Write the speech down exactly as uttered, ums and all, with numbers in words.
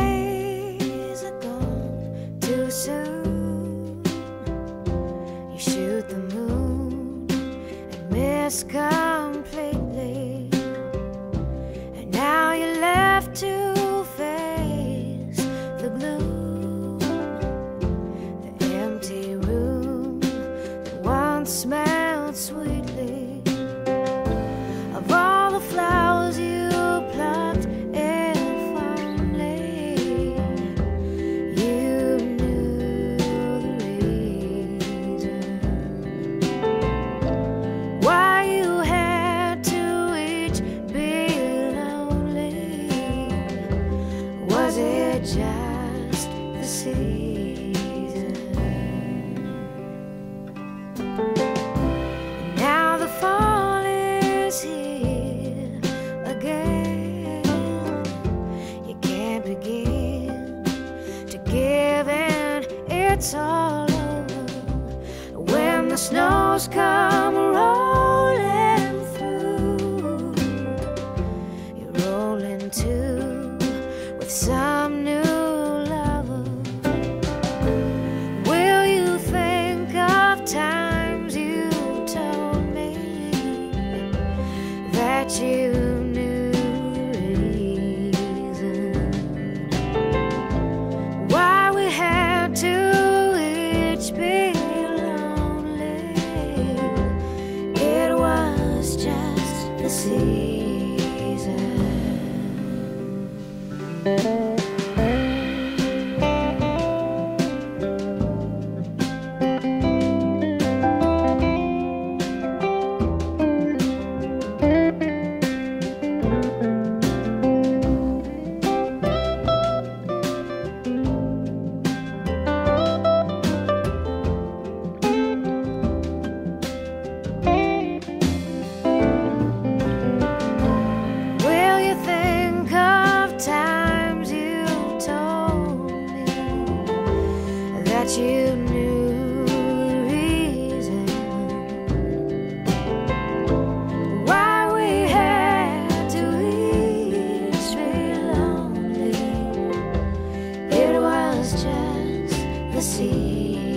days are gone too soon. You shoot the moon and miss completely, and now you're left to face the gloom, the empty room that once smelled sweetly. Of all the flowers you just the season. Now the fall is here again. You can't begin to give in. It's all over when the snows come rolling through. You roll into with some new. You knew the reason why we had to each be lonely. It was just the season. You knew the reason why we had to each be lonely. It was just the sea.